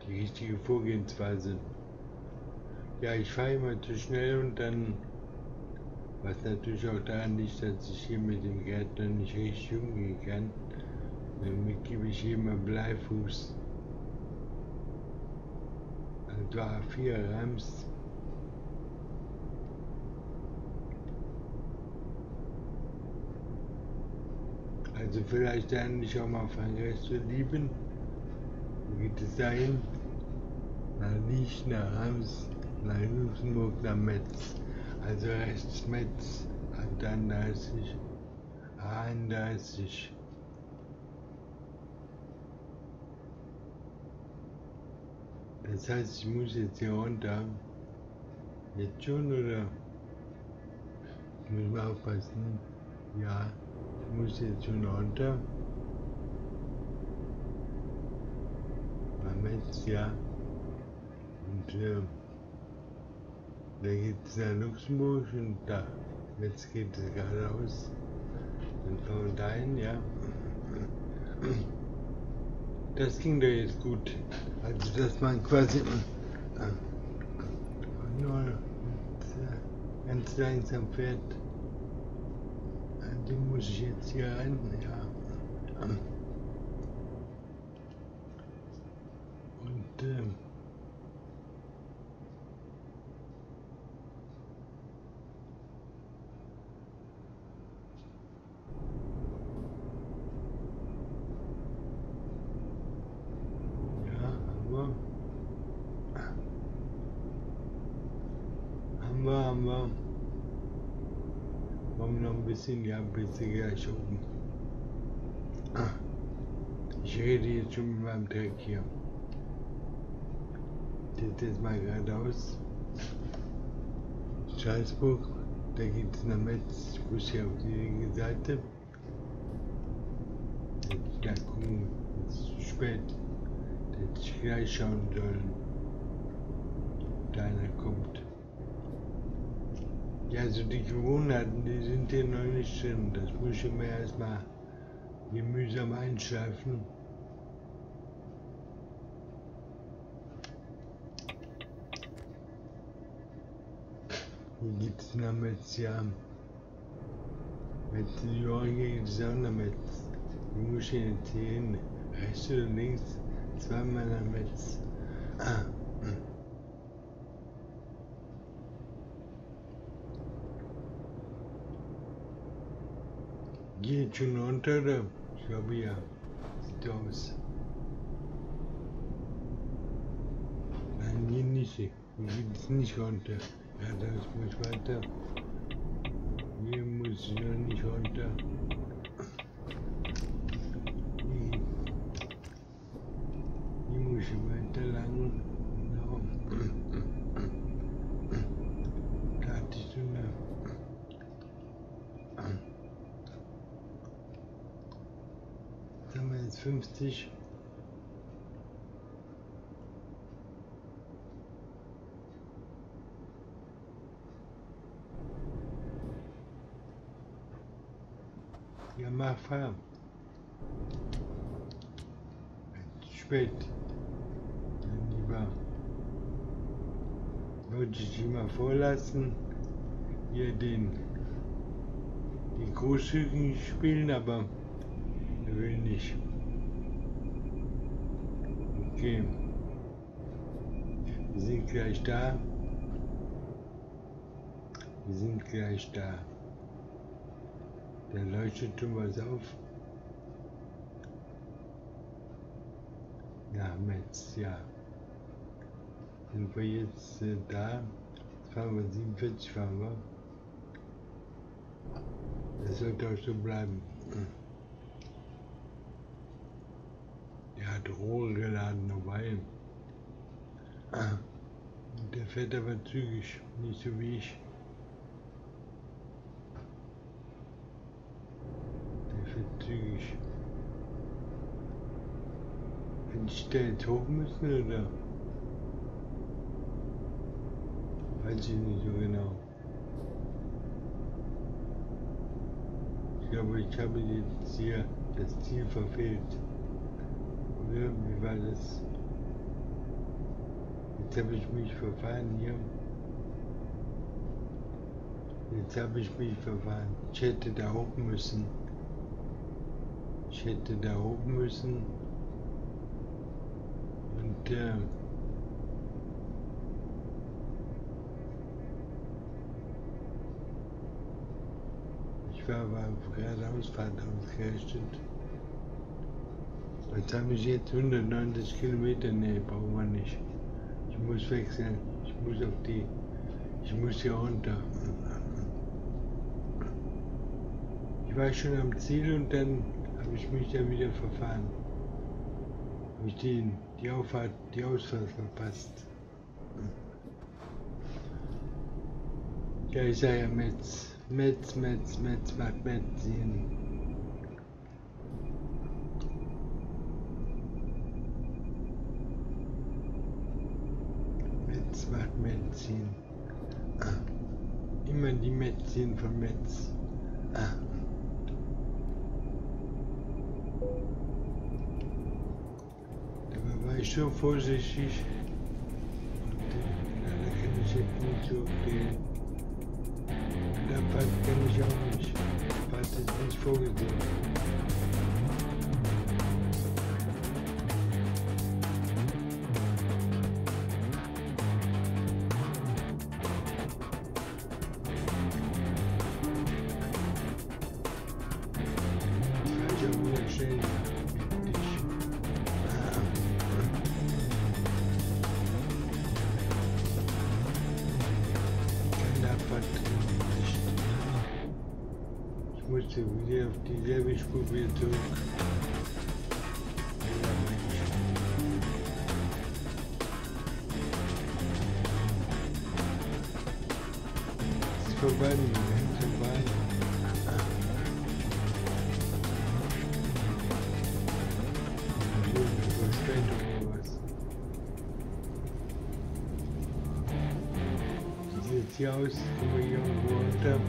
Die richtige Vorgehensweise. Ja, ich fahre immer zu schnell und dann. Was natürlich auch daran liegt, dass ich hier mit dem Gärtner nicht richtig umgehen kann. Damit gebe ich hier mal Bleifuß. Das war A vier Rams. Also vielleicht dann nicht auch mal Frankreich zu lieben. Wo geht es dahin? Nach Liech, nach Rams, nach Luxemburg, nach Metz. Also rechts Metz, achtunddreißig, einunddreißig. Das heißt, ich muss jetzt hier runter. Jetzt schon, oder? Ich muss mal aufpassen. Ja, ich muss jetzt schon runter. Bei Metz, ja. Und, äh, da geht es nach Luxemburg und da, jetzt geht es geradeaus. Dann fahren wir dahin, ja. Das ging da jetzt gut. Also, dass man quasi nur ganz langsam fährt. Den muss ich jetzt hier rein, ja. Und, äh, bisschen langfristiger suchen. Ich rede jetzt schon mit meinem Dreck hier. Das ist mal geradeaus. Straßburg, da geht es nach Metz, ich muss hier auf die linke Seite. Dann gucken, es ist zu spät, dass ich gleich schauen sollen. Deiner kommt. Ja, also die Gewohnheiten, die sind hier noch nicht drin. Das muss ich mir erstmal hier mühsam einschleifen. Hier gibt es noch Metz, ja. Metz, die Jorge gibt es auch noch Metz. Ich muss hier jetzt hier hin, rechts oder links, zweimal nach Metz. Ah. Geht schon runter, oder? Ich glaube ja. Sieht aus. Nein, geht nicht. Hier geht es nicht runter. Ja, das muss weiter. Hier muss ich noch nicht runter. Hier, hier muss ich weiter lang. No. Da hatte ich so eine. Haben wir jetzt fünfzig. Ja, mach fahren. Spät. Dann lieber. Wollte ich immer vorlassen. Hier den. Die großzügigen spielen, aber. Will nicht. Okay. Wir sind gleich da. Wir sind gleich da. Der Leuchtturm was auf. Ja, Metz, ja. Sind wir jetzt äh, da? Jetzt fahren wir siebenundvierzig, fahren wir. Das sollte auch so bleiben. Hat Rohre geladen, wobei ah, der fährt aber zügig, nicht so wie ich. Der fährt zügig. Wenn ich da jetzt hoch müssen, oder? Weiß ich nicht so genau. Ich glaube, ich habe jetzt hier das Ziel verfehlt. Wie war das? Jetzt habe ich mich verfahren hier. Jetzt habe ich mich verfahren. Ich hätte da hoch müssen. Ich hätte da hoch müssen. Und äh, ich war aber geradeaus, geradeaus gerechnet. Jetzt habe ich jetzt hundertneunzig Kilometer, ne, brauchen wir nicht. Ich muss wechseln, ich muss auf die, ich muss hier runter. Ich war schon am Ziel und dann habe ich mich da wieder verfahren. Habe ich die, die Auffahrt, die Ausfahrt verpasst. Ja, ich sage ja Metz, Metz, Metz, Metz, macht Metz hin. Macht Medizin. Ah. Immer die Medizin von Metz. Ah. Dabei war ich so vorsichtig. Und äh, leider kann ich jetzt nicht so gehen. Und abfahren kann ich auch nicht. Abfahren ist nicht vorgesehen. Muss ich wieder auf dieselbe Spur wieder zurück. Es ist vorbei, es ist vorbei. Wie sieht es hier aus? Kommen wir hier irgendwo runter?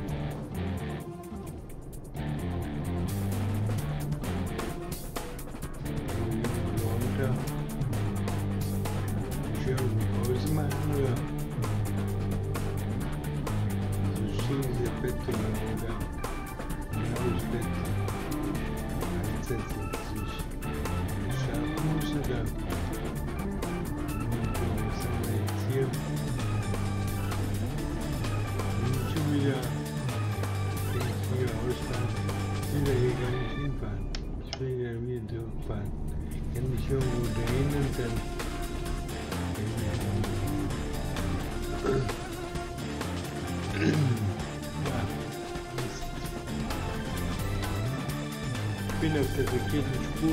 Ich bin auf der verkehrten Spur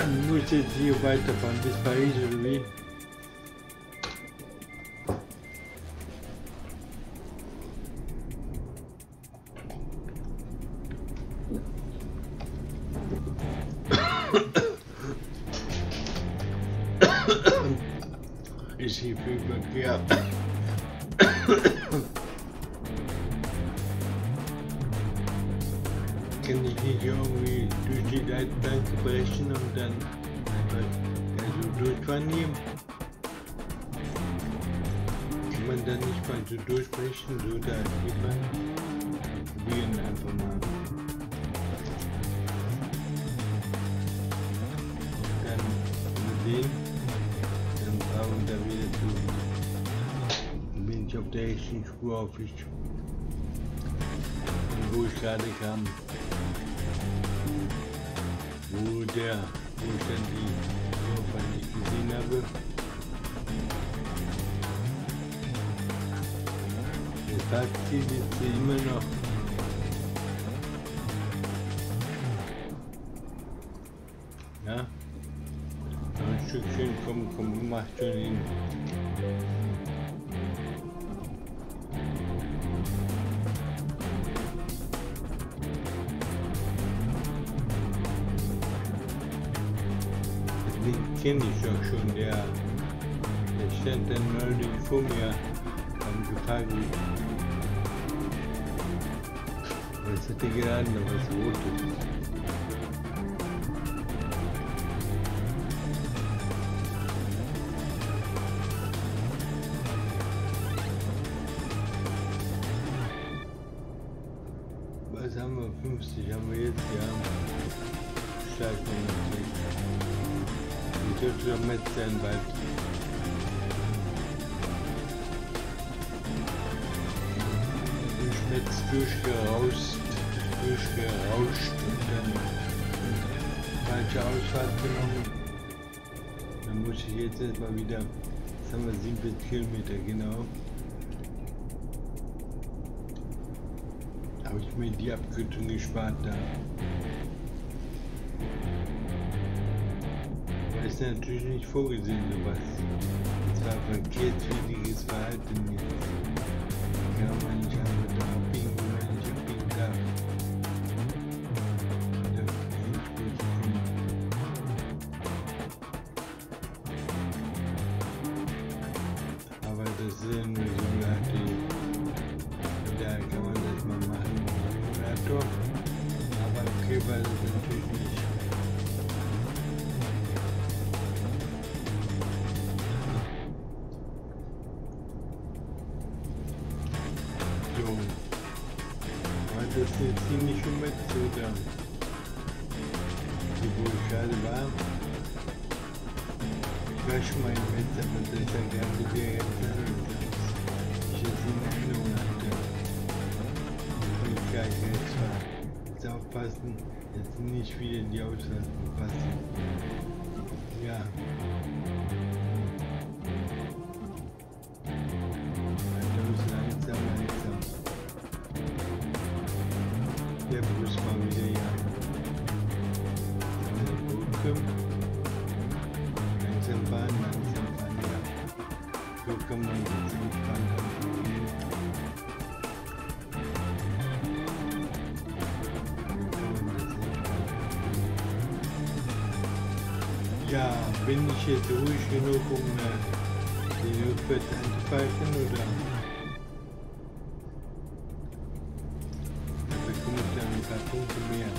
und muss jetzt hier weiterfahren bis Paris oder Wien. Ist hier viel Verkehr. Kann ich nicht irgendwie durch die Leitplanke brechen und dann einfach also durchfahren hier? Kann man dann nicht mal so durchbrechen, so da geht man. Probieren einfach mal. Dann mit dem, dann brauchen wir da wieder zu. Dann bin ich auf der echten Spur auf ich. Und wo ich gerade kam. Wo der Wohlstand die Vorfall nicht gesehen habe. Das Taxi sitzt hier immer noch. Ja? Ein Stückchen, komm, komm, mach schon hin. Kenne ich doch schon, der, der stand dann neulich vor mir am Gefahrgut. Was hat der gerade noch was Rotes? Was haben wir? fünfzig haben wir jetzt, ja. Stark hundertsechzig. Ich dürfte doch mit sein bald. Ich bin jetzt durchgerauscht, durchgerauscht und dann falsche Ausfahrt genommen. Dann muss ich jetzt erstmal wieder, jetzt haben wir sieben Kilometer, genau. Habe ich mir die Abkürzung gespart da. Ist natürlich nicht vorgesehen, sowas. Das war verkehrswidriges Verhalten jetzt. Ja, man, ich habe da abbiegen, wenn ich abbiegen darf. Das ist nicht gut zu finden. Aber das sind nur Simulator. Da kann man das mal machen mit dem Simulator. Aber okay, weil das natürlich nicht. Ziemlich schon mit so da, wo ich gerade war. Ich war schon mal im Metz, aber das ist ja gerne mit der Erinnerung, dass ich jetzt in Erinnerung hatte. Und ich gar nicht jetzt war. Jetzt aufpassen, jetzt nicht wieder in die Ausfahrt verpassen. Ja. Also langsam, langsam. yapıyoruz fabrize yani. Gurkum. Benzinban, benzinban. Gurkum, benzinban. Ja, bin ich jetzt ruhig genug, um äh, den Notfall anzupfeifen, oder? Da bekomme ich dann ein paar Punkte mehr.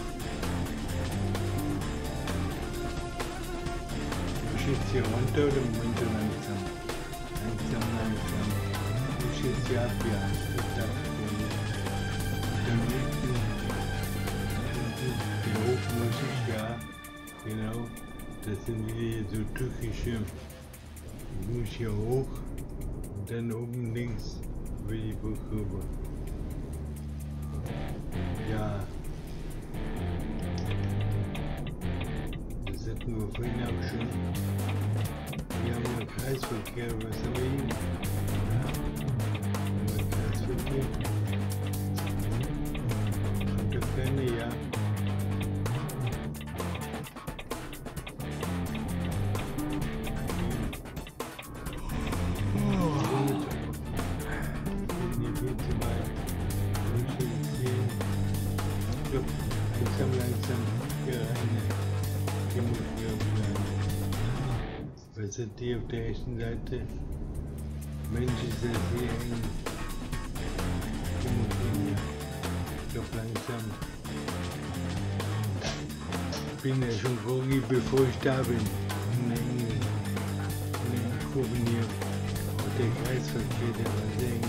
Du schiebst hier runter oder Moment langsam? Langsam, langsam. Du schiebst hier ab, ja. Ich darf hier unten, hier hoch muss ich, ja. Genau. Das sind wieder so türkische, ich muss hier hoch und dann oben links über die Brücke rüber. Ja. Das hatten wir vorhin auch schon. Hier haben wir Kreisverkehr, was haben wir hier? Ja. Haben wir Kreisverkehr? Und der Ferne, ja. Sind die auf der rechten Seite? Mensch, ist das hier eng. Ich muss hin, ich glaube langsam. Ich bin ja schon vorgegeben, bevor ich da bin. Eine enge Kurve hier. Auch der Kreisverkehr, der war sehr eng.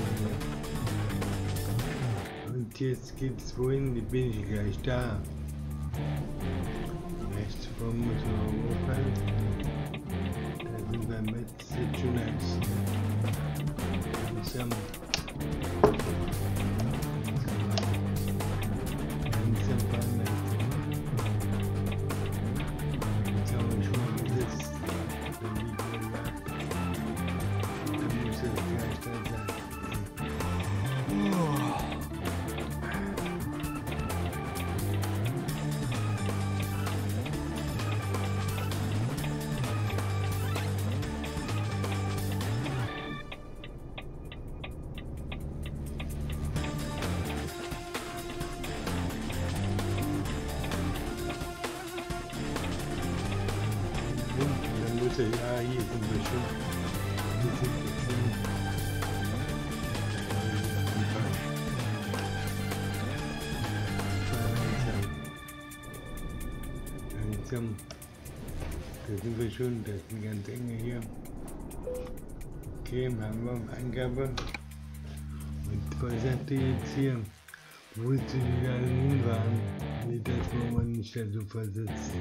Und jetzt geht's wohin? Bin ich gleich da. Rechts vor muss man hochhalten. Damit sind schon eins. Langsam. Langsam fahren wir. Jetzt haben wir schon mal gesetzt. Dann liegt man da. Dann muss das gleich da sein. Ja, hier sind wir schon. Hier sind wir schon. Langsam. Da sind wir schon. Das sind ganz enge hier. Okay, haben wir Angabe. Und was sagt ihr jetzt hier? Wo ist die alle nun waren? Nee, das wollen wir nicht da so versetzen.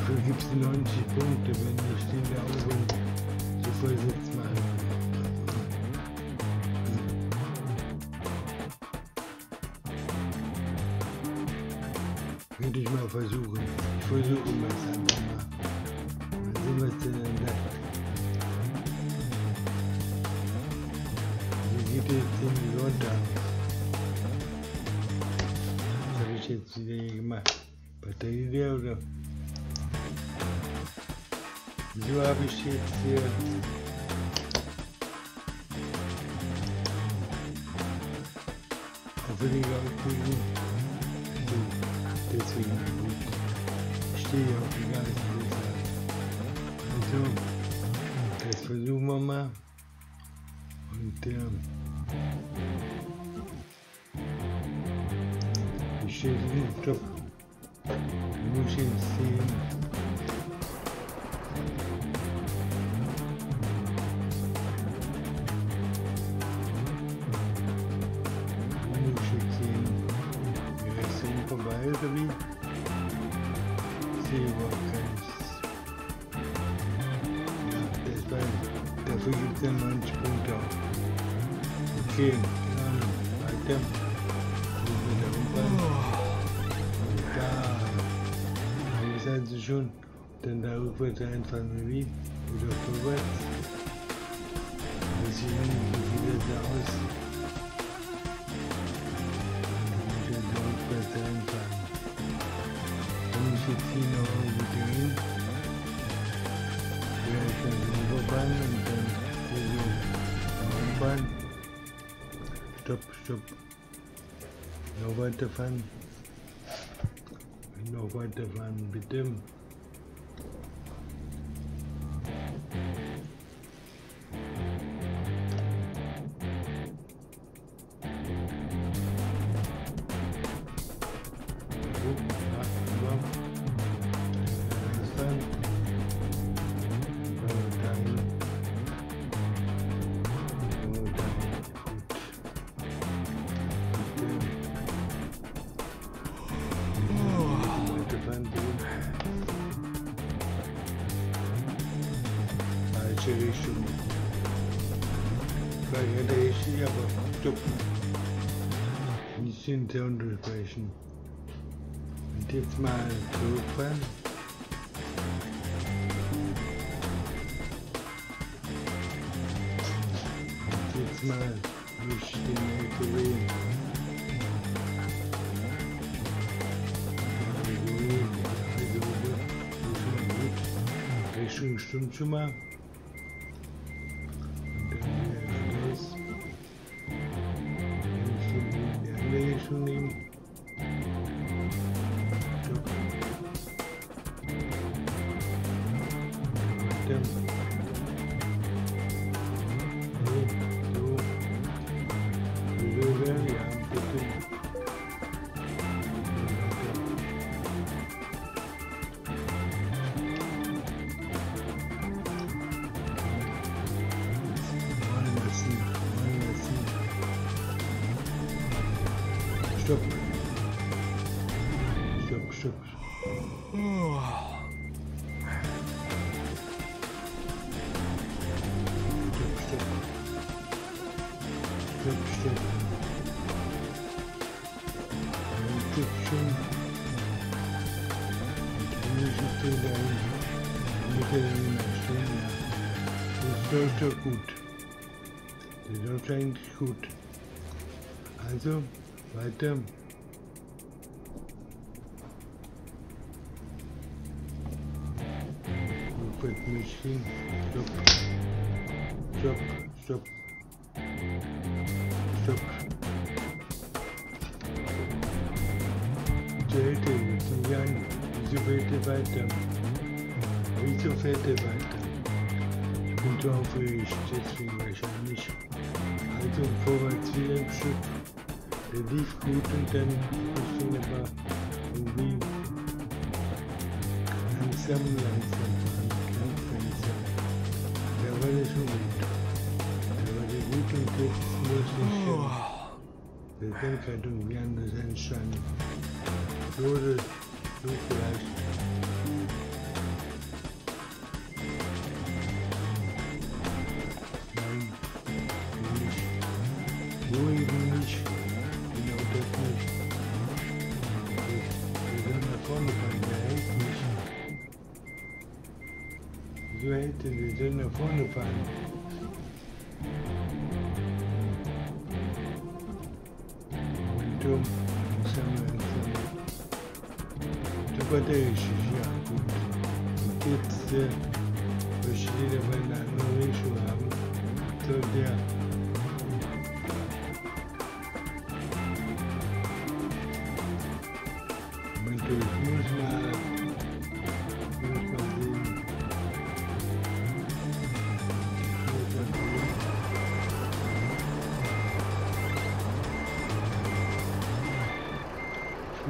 Dafür gibt es neunzig Punkte, wenn ich den da oben so vollsitz mache. Könnte ich mal versuchen. Ich versuche mal es einfach mal. Mal sehen, was der dann sagt. Wie geht der jetzt in die runter? Was habe ich jetzt wieder hier gemacht? Batterie leer oder? So habe ich jetzt hier weniger aufgehoben. So, deswegen gut. Ich stehe auf die ganze Zeit. Also, das versuchen wir mal. Und ähm, ich stehe nicht drauf. Ich muss jetzt sehen. Okay, weiter. Und da ist also schon, dann da rückwärts einfahren wir wie, oder vorwärts. Das sieht wieder so aus. Stop, stop. Noch weiterfahren. Noch weiterfahren, bitte. In der Unterbrechung. Und jetzt mal zurückfahren. Und jetzt mal durch den L K W. Richtung Sturmzimmer. Nehmen. Dann. So. So werden wir ein bisschen. Stop. Stop, stop. Oh. Stop, stop. Stop, stop. Stop, schon. Ich muss es dir sagen. Ich muss es dir sagen. Das läuft gut. Das läuft eigentlich gut. Also. Weiter. Wo fällt mich hin? Stopp. Stopp. Stopp. Stopp. Zelte, wir sind ja nicht. Wieso fährt er weiter? Wieso fährt er weiter? Ich bin so aufgeregt, deswegen wahrscheinlich. Also vorwärts wieder im Stück. Der lief gut und dann ist schon aber irgendwie langsam, langsam, ganz langsam. Der war ja schon gut. Der war ja gut und jetzt muss ich schon. Der Tank hat irgendwie anders entstanden. So, das so vielleicht. Nein, nicht. So eben nicht. So hätte wir sollen nach vorne fahren. Momentum, langsam, langsam. So war der richtig, ja gut. Und jetzt äh, möchte jeder mal eine andere Richtung haben. So der. Momentum, ich muss mal.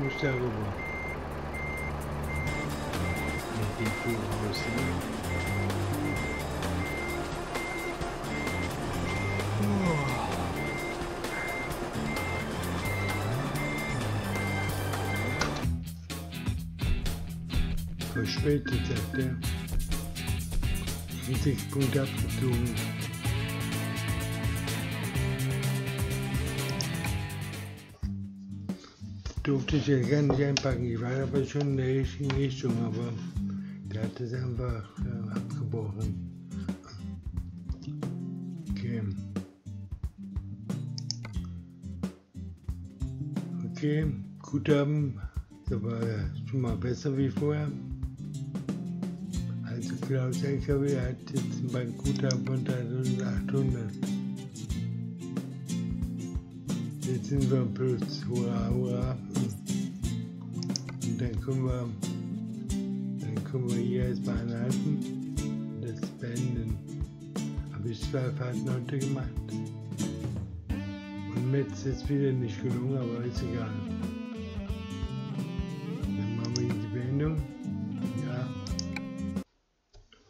Ich muss darüber. Mit dem Fuhr aussehen. Verspätet, sagt er. vierzig Punkte abgezogen. Durfte ich ja gar nicht einpacken. Ich war aber schon in der richtigen Richtung, aber der hat es einfach äh, abgebrochen. Okay. Okay, Guthaben. Das war schon mal besser wie vorher. Also Klaus L K W hat jetzt beim Guthaben unter achthundert. jetzt sind wir am Puls. Hurra, hurra. Und dann können wir, dann können wir hier jetzt mal anhalten und das beenden. Habe ich zwei Fahrten heute gemacht. Und mir ist jetzt wieder nicht gelungen, aber ist egal. Dann machen wir hier die Beendung. Ja.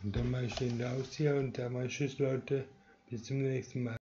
Und dann mache ich den Laus hier und dann mal Tschüss, Leute. Bis zum nächsten Mal.